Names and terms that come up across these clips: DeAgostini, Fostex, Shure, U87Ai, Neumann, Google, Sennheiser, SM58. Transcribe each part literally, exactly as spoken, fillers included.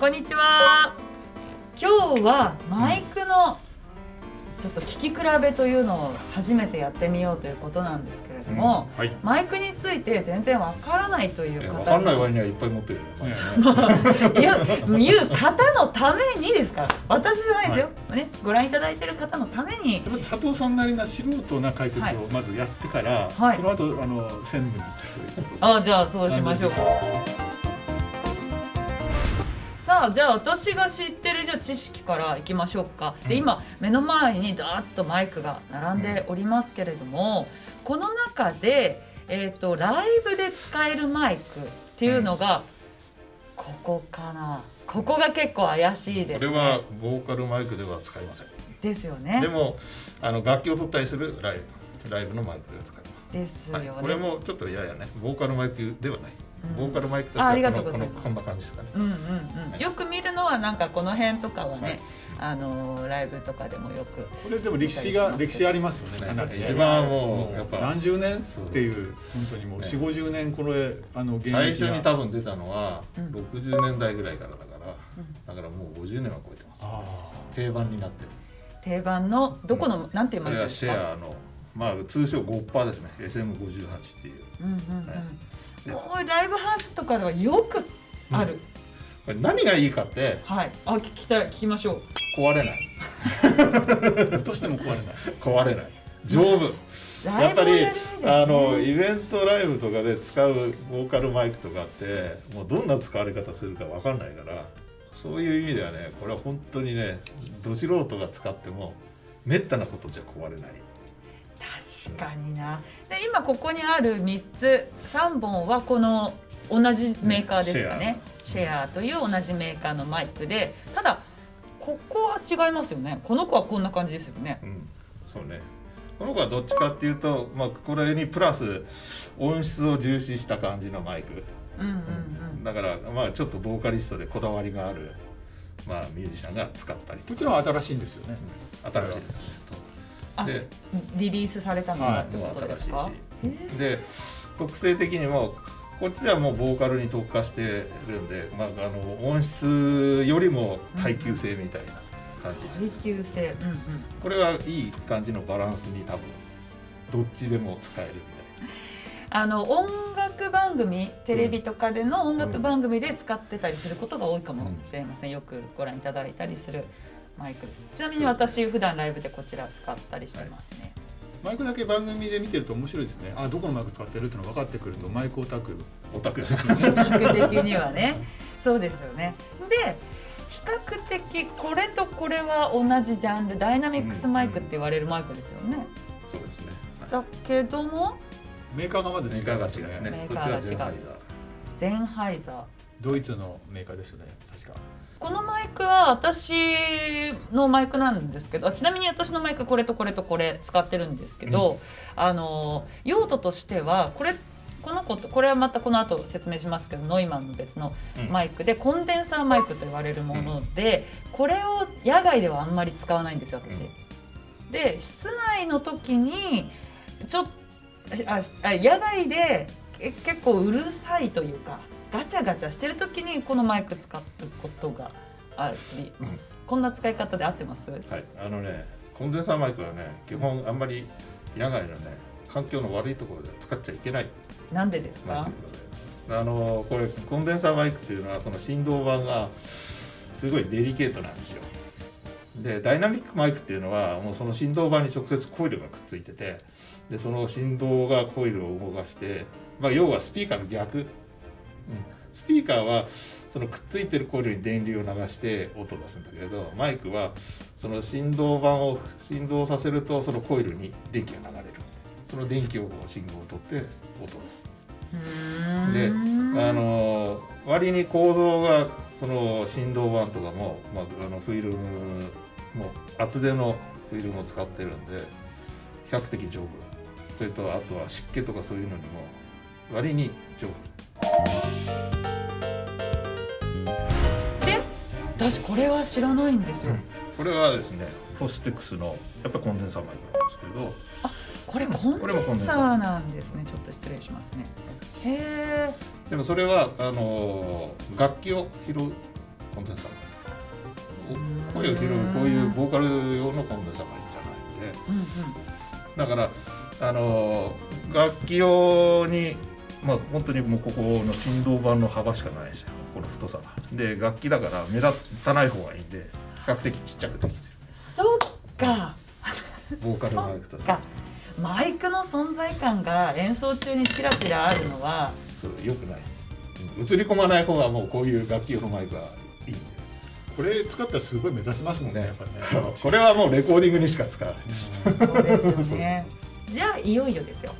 こんにちは。今日はマイクのちょっと聞き比べというのを初めてやってみようということなんですけれども、うんはい、マイクについて全然わからないという方、わからない割にはいっぱい持ってるよね。いう方のためにですから、私じゃないですよ、はい、ね、ご覧いただいている方のために佐藤さんなりな素人な解説をまずやってから、はい、その後あの専務にということで、あ、じゃあそうしましょうか。さあ、じゃあ私が知ってるじゃあ知識からいきましょうか。で、今目の前にダーッとマイクが並んでおりますけれども、うん、この中で、えー、とライブで使えるマイクっていうのが、うん、ここかな。ここが結構怪しいです、ね、これはボーカルマイクでは使いませんですよね。でもあの楽器を取ったりするライブ、ライブのマイクでは使いますですよね、はい、これもちょっとややね、ボーカルマイクではない。ボーカルマイクとしてはこんな感じですかね。うんうんうん、はい、よく見るのはなんかこの辺とかはね、はい、あのー、ライブとかでもよく。これでも歴史が歴史ありますよね。一番もうやっぱ何十年っていう本当にもう四五十年これあの最初に多分出たのはろくじゅうねんだいぐらいからだから、うん、だからもうごじゅうねんは超えてます。あ、定番になってる。定番のどこの、うん、なんていうマイクですか？これはシェアのまあ通称ゴッパーですね。エスエムごじゅうはち っていう。うんうんうん。ね、もうライブハウスとかではよくある、うん、これ何がいいかって、はい、あ、聞きたい、聞きましょう。壊れない落としても壊れない壊れない、丈夫、うん、やっぱり、ね、あのイベントライブとかで使うボーカルマイクとかってもうどんな使われ方するか分かんないから、そういう意味ではね、これは本当にね、ど素人が使ってもめったなことじゃ壊れない。確かにな。で、今ここにあるみっつさんぼんはこの同じメーカーですかね、シェアという同じメーカーのマイクで、ただここは違いますよね。この子はこんな感じですよね、うん、そうね。この子はどっちかっていうと、まあ、これにプラス音質を重視した感じのマイクだから、まあちょっとボーカリストでこだわりがある、まあ、ミュージシャンが使ったりとか。もちろん新しいんですよね、うん、新しいですね。でリリースされたのがってことですか。で、特性的にもこっちはもうボーカルに特化してるんで、まあ、あの音質よりも耐久性みたいな感じ、うん、耐久性、うんうん、これはいい感じのバランスに多分どっちでも使えるみたいな。あの音楽番組、テレビとかでの音楽番組で使ってたりすることが多いかもしれません。よくご覧いただいたりするマイクです。ちなみに私普段ライブでこちら使ったりしてますね、はい、マイクだけ番組で見てると面白いですね。あ、どこのマイク使ってるっていうのが分かってくると、マイクオタクオタク的にはね、そうですよね。で、比較的これとこれは同じジャンル、ダイナミックスマイクって言われるマイクですよね。そうですね、はい、だけどもメーカーがまず違うですね。メーカーが違う。そっちはゼンハイザー、ドイツのメーカーですよね、確か。このマイクは私のマイクなんですけど、ちなみに私のマイクこれとこれとこれ使ってるんですけど、うん、あの用途としてはこれ、この子とこれはまたこの後説明しますけど、ノイマンの別のマイクで、うん、コンデンサーマイクと言われるもので、うん、これを野外ではあんまり使わないんですよ私。うん、で、室内の時にちょっあ野外で結構うるさいというか。ガチャガチャしてる時にこのマイク使うことがあります、うん、こんな使い方で合ってます？はい、あのね、コンデンサーマイクはね、基本あんまり野外のね、環境の悪いところでは使っちゃいけない。なんでですか？あのこれコンデンサーマイクっていうのはその振動板がすごいデリケートなんですよ。で、ダイナミックマイクっていうのはもうその振動板に直接コイルがくっついてて、でその振動がコイルを動かして、まあ、要はスピーカーの逆。うん、スピーカーはそのくっついてるコイルに電流を流して音を出すんだけれど、マイクはその振動板を振動させるとそのコイルに電気が流れる。その電気を信号を取って音を出す。で、あの割に構造がその振動板とかも、まあ、あのフィルムも厚手のフィルムを使ってるんで比較的丈夫。それとあとは湿気とかそういうのにも割に丈夫。で、私これは知らないんですよ、うん、これはですね、フォステックスのやっぱコンデンサーマイクなんですけど、あ、これコンデンサーなんですね。ちょっと失礼しますね。へえ。でもそれはあの楽器を拾うコンペンサー、声を拾うこういうボーカル用のコンペンサーがいいんじゃないんで、だからあの楽器用に、まあ本当にもうここの振動板の幅しかないし、この太さがで楽器だから目立たない方がいいんで、比較的ちっちゃくできてる。そっか、ボーカルマイクとかマイクの存在感が演奏中にチラチラあるのはそうよくない。映り込まない方がもうこういう楽器用のマイクはいい。これ使ったらすごい目立ちますもんね、やっぱりね。これはもうレコーディングにしか使わない。そうですよね。じゃあいよいよですよ。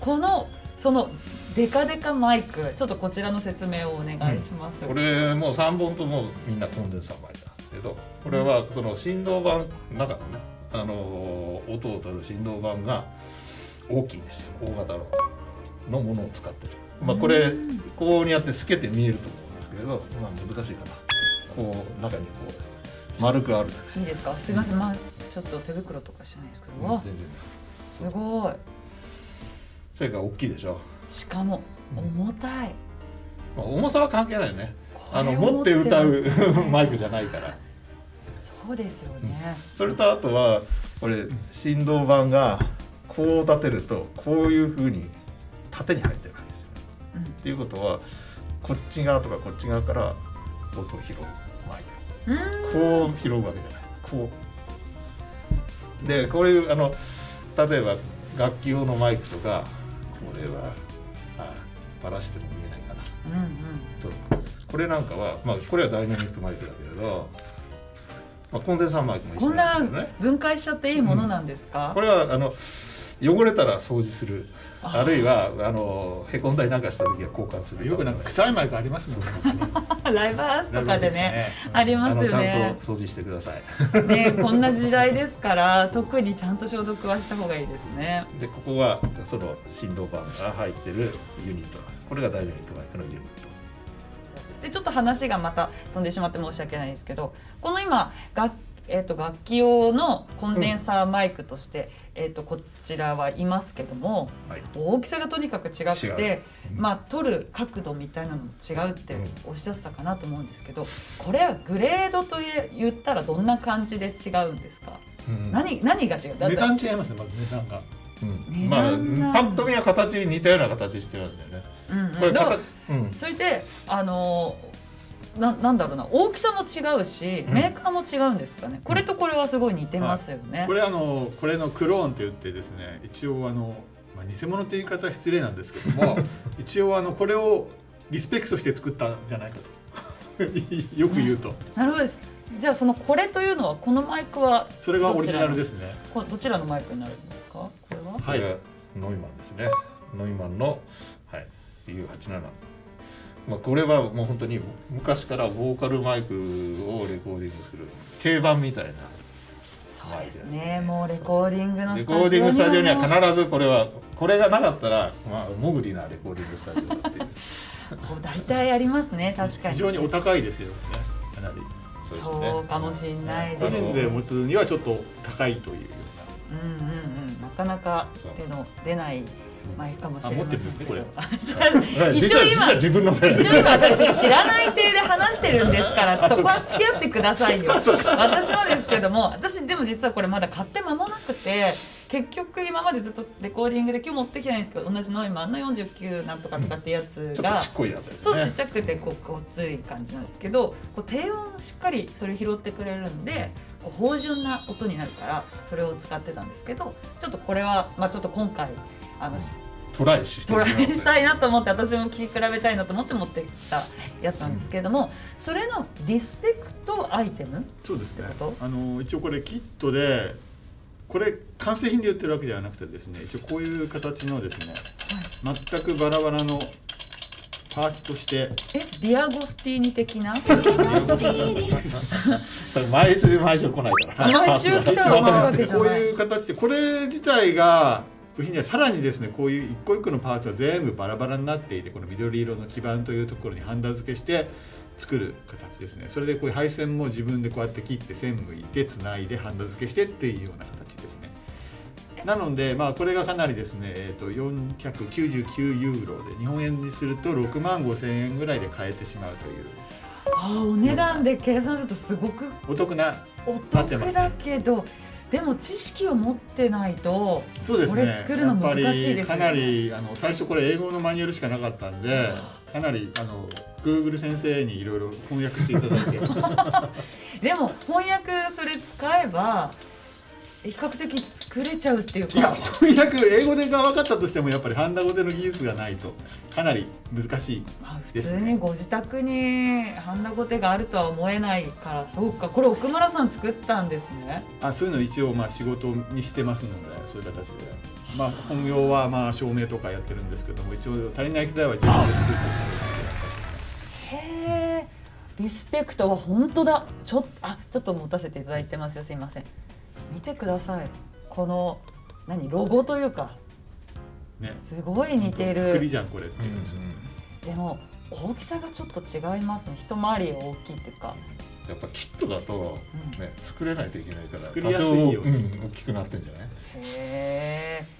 このそのデカデカマイク、ちょっとこちらの説明をお願いします。うん、これもうさんぼんともみんなコンデンサーマイクなんですけど、これはその振動板の中のね、あのー、音を取る振動板が大きいんですよ。大型ののものを使ってる。まあこれこうにやって透けて見えると思うんですけれど、まあ難しいかな。こう中にこう丸くある。いいですか。すみません、まあちょっと手袋とかしないですけど。うん、全然。すごい。それが大きいでしょ。しかも重たい。まあ重さは関係ないよね。あの持って歌うマイクじゃないから。そうですよね。それとあとはこれ振動板がこう立てるとこういうふうに縦に入ってる。っていうことはこっち側とかこっち側から音を拾うマイク、こう拾うわけじゃない、こうで、こういうあの例えば楽器用のマイクとか、これはあバラしても見えないかな、うん、うん、とこれなんかは、まあ、これはダイナミックマイクだけれど、まあ、コンデンサーマイクも一緒なんですよね。こんな分解しちゃっていいものなんですか、うん、これはあの汚れたら掃除する、あるいはあのへこんだりなんかした時は交換する。よくなんか臭いマイクありますね。ライブハウスとかでね、ありますよね。ちゃんと掃除してください。ね、こんな時代ですから特にちゃんと消毒はした方がいいですね。でここはその振動板が入ってるユニット、これがダイナミックマイクのユニット。でちょっと話がまた飛んでしまって申し訳ないんですけど、この今楽えー、と楽器用のコンデンサーマイクとして、うん、えー、とこちらはいますけども、はい、大きさがとにかく違くて、うん、まあ取る角度みたいなのも違うっておっしゃってたかなと思うんですけど、これはグレードと言ったらどんな感じで違うんですか、うん、何, 何が違う、値段違いますね、まず値段が。うん、まあパッと見は形に似たような形してるんだよね。それであのーな, なんだろうな、大きさも違うしメーカーも違うんですかね、うん、これとこれはすごい似てますよね、はい、これあのこれのクローンって言ってですね、一応あの、まあ、偽物という言い方は失礼なんですけども一応あのこれをリスペクトして作ったんじゃないかとよく言うと、うん、なるほどです。じゃあそのこれというのは、このマイクはそれがオリジナルですね。こどちらのマイクになるんですか、これは。はい、ノイマンですね。ノイマンの、はい、ユーはちじゅうなな、まあこれはもう本当に昔からボーカルマイクをレコーディングする定番みたいな。そうですね。もうレコーディングのスタジオには、レコーディングスタジオには必ずこれは、これがなかったらまあモグリなレコーディングスタジオだっていう。大体ありますね、確かに。非常にお高いですよね、かなり。そうかもしれないです。個人で持つにはちょっと高いというような。うんうんうん。なかなか手の出ない。マイクかもしれませんけど、一応今一応今私知らない体で話してるんですから、そこは付き合ってくださいよ。私のですけども、私でも実はこれまだ買って間もなくて、結局今までずっとレコーディングで今日持ってきてないんですけど、同じノイマンのよんじゅうきゅうなんとかとかってやつが、そうちっちゃくてこうごつい感じなんですけど、こう低音しっかりそれ拾ってくれるんで。芳醇な音になるからそれを使ってたんですけど、ちょっとこれはまあちょっと今回あのトライしたいなと思って、私も聴き比べたいなと思って持ってきたやつなんですけれども、うん、それのリスペクトアイテム。そうですね、あの一応これキットで、これ完成品で売ってるわけではなくてですね、一応こういう形のですね、はい、全くバラバラのパーツとして、えディアゴスティーニ的な毎週毎週来ないから毎週来たら来るわけじゃない。こういう形で、これ自体が部品にはさらにですね、こういう一個一個のパーツは全部バラバラになっていて、この緑色の基板というところにハンダ付けして作る形ですね。それでこういう配線も自分でこうやって切って線抜いてつないでハンダ付けしてっていうような形ですね。なので、まあ、これがかなりですね、えー、とよんひゃくきゅうじゅうきゅうユーロで、日本円にするとろくまんごせんえんぐらいで買えてしまうというあ、お値段で計算するとすごくお得な、お得だけど、でも知識を持ってないと、そうですね、これ作るの難しいですよね。かなりあの最初これ英語のマニュアルしかなかったんで、かなりあの Google 先生にいろいろ翻訳していただいてでも翻訳それ使えば比較的作れちゃうっていうか、いや翻訳英語でが分かったとしてもやっぱりハンダ語での技術がないとかなり難しいですね。普通にご自宅にハンダ語でがあるとは思えないから。そうか、これ奥村さん作ったんですね。あ、そういうの一応まあ仕事にしてますので、そういう形で、まあ、本業はまあ照明とかやってるんですけども、一応足りない機材は自分で作ってますので。へえ、リスペクトは本当だ。ちょっと、あ、ちょっと持たせていただいてますよ。すいません。見てください。この何ロゴというか、ね、すごい似てる。作りじゃんこれっていう、うん、でも大きさがちょっと違いますね。一回り大きいというか。やっぱキットだと、ね、うん、作れないといけないから、作りやすいよ、うん、大きくなってんじゃない。へー。